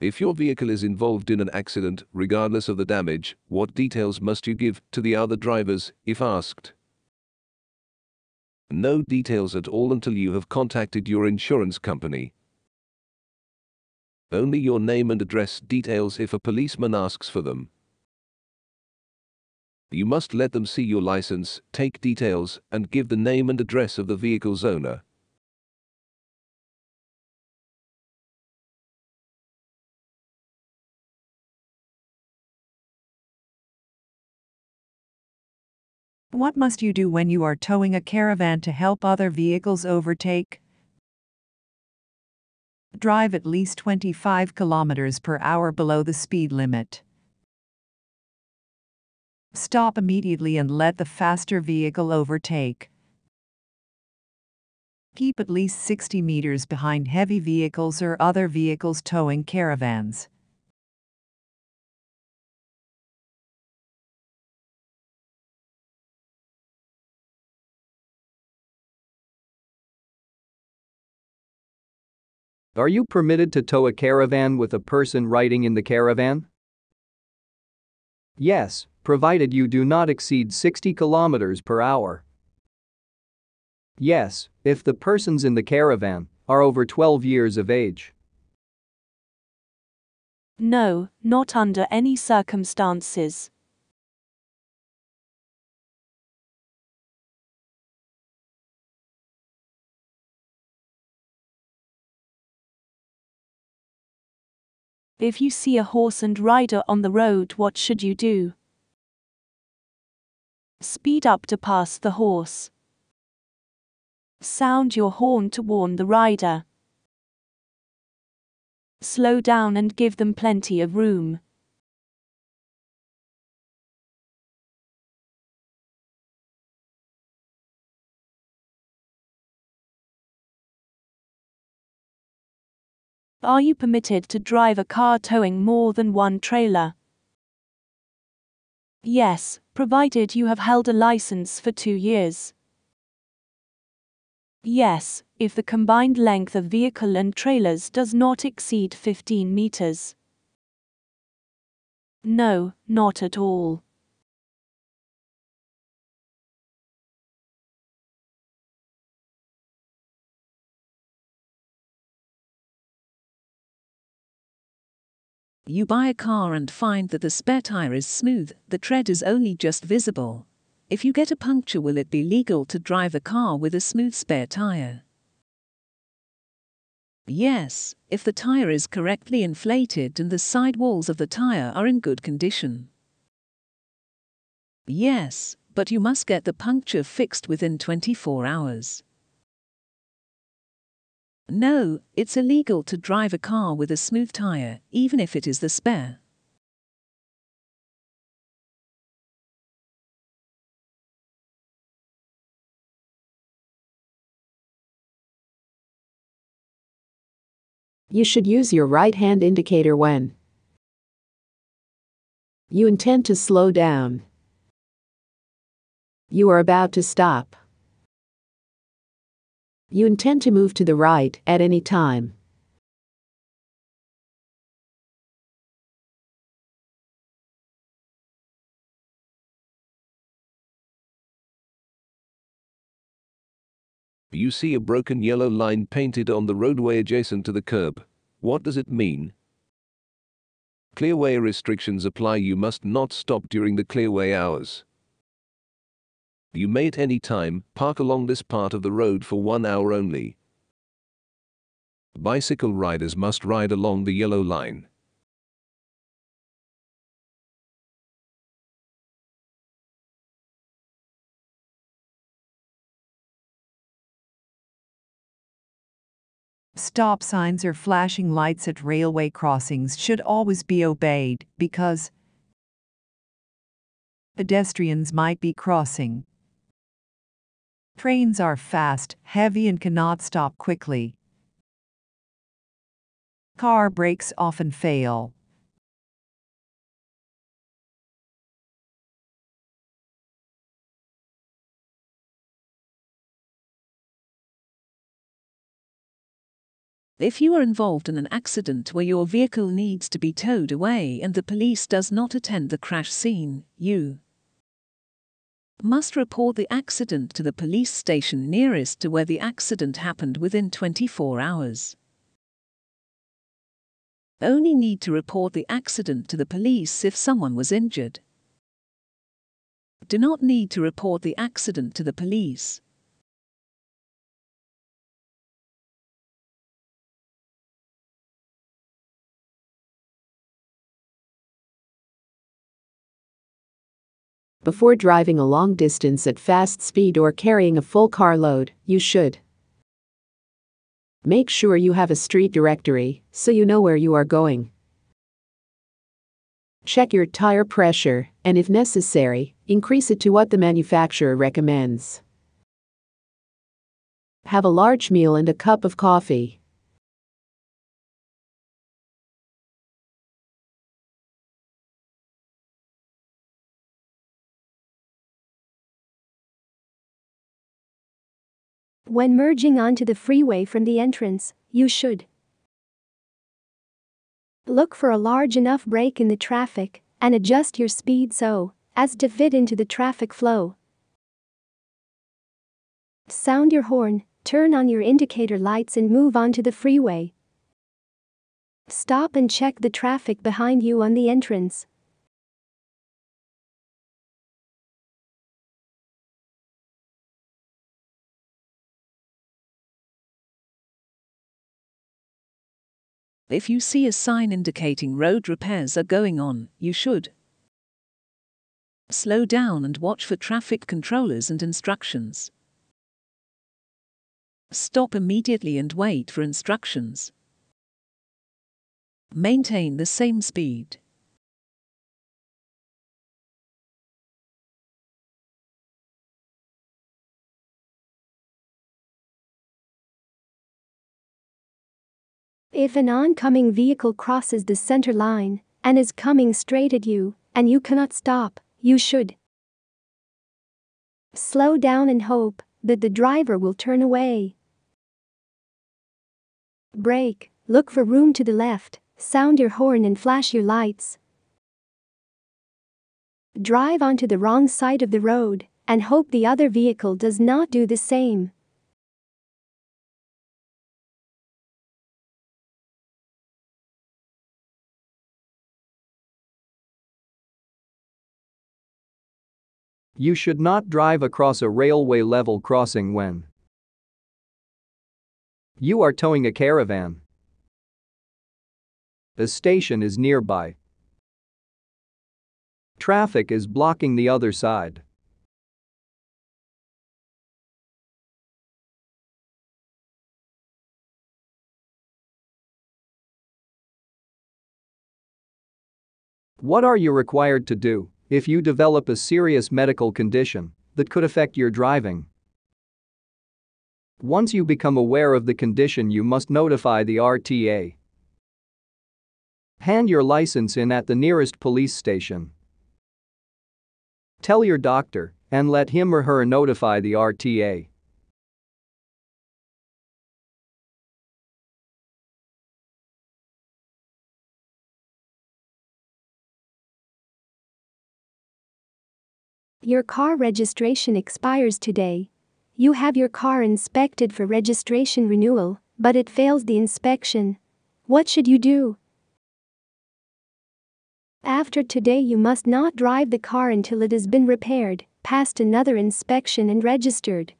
If your vehicle is involved in an accident, regardless of the damage, what details must you give to the other drivers, if asked? No details at all until you have contacted your insurance company. Only your name and address details if a policeman asks for them. You must let them see your license, take details, and give the name and address of the vehicle's owner. What must you do when you are towing a caravan to help other vehicles overtake? Drive at least 25 kilometers per hour below the speed limit. Stop immediately and let the faster vehicle overtake. Keep at least 60 meters behind heavy vehicles or other vehicles towing caravans. Are you permitted to tow a caravan with a person riding in the caravan? Yes, provided you do not exceed 60 kilometers per hour. Yes, if the persons in the caravan are over 12 years of age. No, not under any circumstances. If you see a horse and rider on the road, what should you do? Speed up to pass the horse. Sound your horn to warn the rider. Slow down and give them plenty of room. Are you permitted to drive a car towing more than one trailer? Yes, provided you have held a license for 2 years. Yes, if the combined length of vehicle and trailers does not exceed 15 meters. No, not at all. You buy a car and find that the spare tire is smooth, the tread is only just visible. If you get a puncture, will it be legal to drive a car with a smooth spare tire? Yes, if the tire is correctly inflated and the side walls of the tire are in good condition. Yes, but you must get the puncture fixed within 24 hours. No, it's illegal to drive a car with a smooth tire, even if it is the spare. You should use your right hand indicator when you intend to slow down. You are about to stop. You intend to move to the right at any time. You see a broken yellow line painted on the roadway adjacent to the curb. What does it mean? Clearway restrictions apply. You must not stop during the clearway hours. You may at any time park along this part of the road for 1 hour only. Bicycle riders must ride along the yellow line. Stop signs or flashing lights at railway crossings should always be obeyed because pedestrians might be crossing. Trains are fast, heavy, and cannot stop quickly. Car brakes often fail. If you are involved in an accident where your vehicle needs to be towed away and the police does not attend the crash scene, you must report the accident to the police station nearest to where the accident happened within 24 hours. Only need to report the accident to the police if someone was injured. Do not need to report the accident to the police. Before driving a long distance at fast speed or carrying a full carload, you should make sure you have a street directory, so you know where you are going. Check your tire pressure, and if necessary, increase it to what the manufacturer recommends. Have a large meal and a cup of coffee. When merging onto the freeway from the entrance, you should look for a large enough break in the traffic and adjust your speed so as to fit into the traffic flow. Sound your horn, turn on your indicator lights and move onto the freeway. Stop and check the traffic behind you on the entrance. If you see a sign indicating road repairs are going on, you should slow down and watch for traffic controllers and instructions. Stop immediately and wait for instructions. Maintain the same speed. If an oncoming vehicle crosses the center line and is coming straight at you, and you cannot stop, you should slow down and hope that the driver will turn away. Brake, look for room to the left, sound your horn and flash your lights. Drive onto the wrong side of the road and hope the other vehicle does not do the same. You should not drive across a railway level crossing when you are towing a caravan. The station is nearby. Traffic is blocking the other side. What are you required to do if you develop a serious medical condition that could affect your driving? Once you become aware of the condition, you must notify the RTA. Hand your license in at the nearest police station. Tell your doctor and let him or her notify the RTA. Your car registration expires today. You have your car inspected for registration renewal, but it fails the inspection. What should you do? After today, you must not drive the car until it has been repaired, passed another inspection and registered.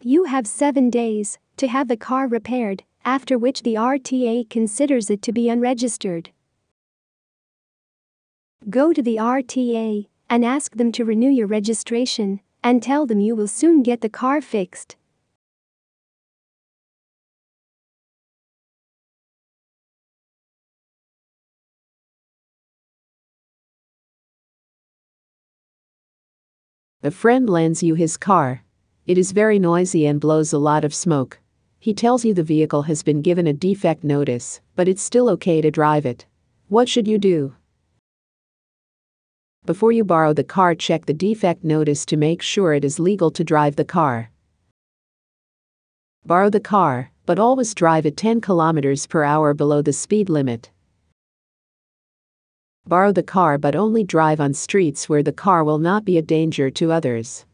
You have 7 days to have the car repaired, after which the RTA considers it to be unregistered. Go to the RTA and ask them to renew your registration and tell them you will soon get the car fixed. A friend lends you his car. It is very noisy and blows a lot of smoke. He tells you the vehicle has been given a defect notice, but it's still okay to drive it. What should you do? Before you borrow the car, check the defect notice to make sure it is legal to drive the car. Borrow the car, but always drive at 10 kilometers per hour below the speed limit. Borrow the car but only drive on streets where the car will not be a danger to others.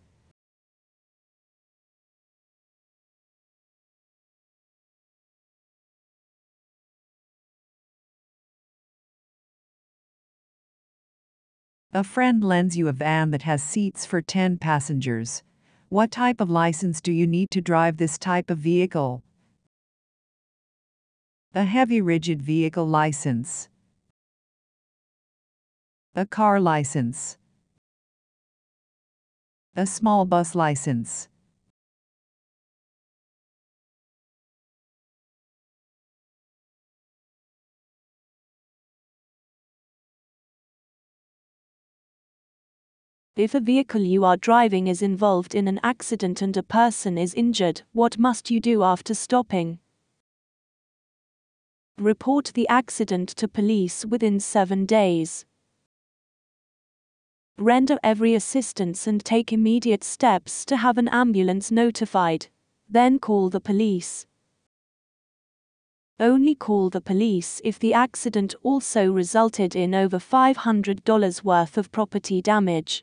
A friend lends you a van that has seats for 10 passengers. What type of license do you need to drive this type of vehicle? A heavy rigid vehicle license. A car license. A small bus license. If a vehicle you are driving is involved in an accident and a person is injured, what must you do after stopping? Report the accident to police within 7 days. Render every assistance and take immediate steps to have an ambulance notified. Then call the police. Only call the police if the accident also resulted in over $500 worth of property damage.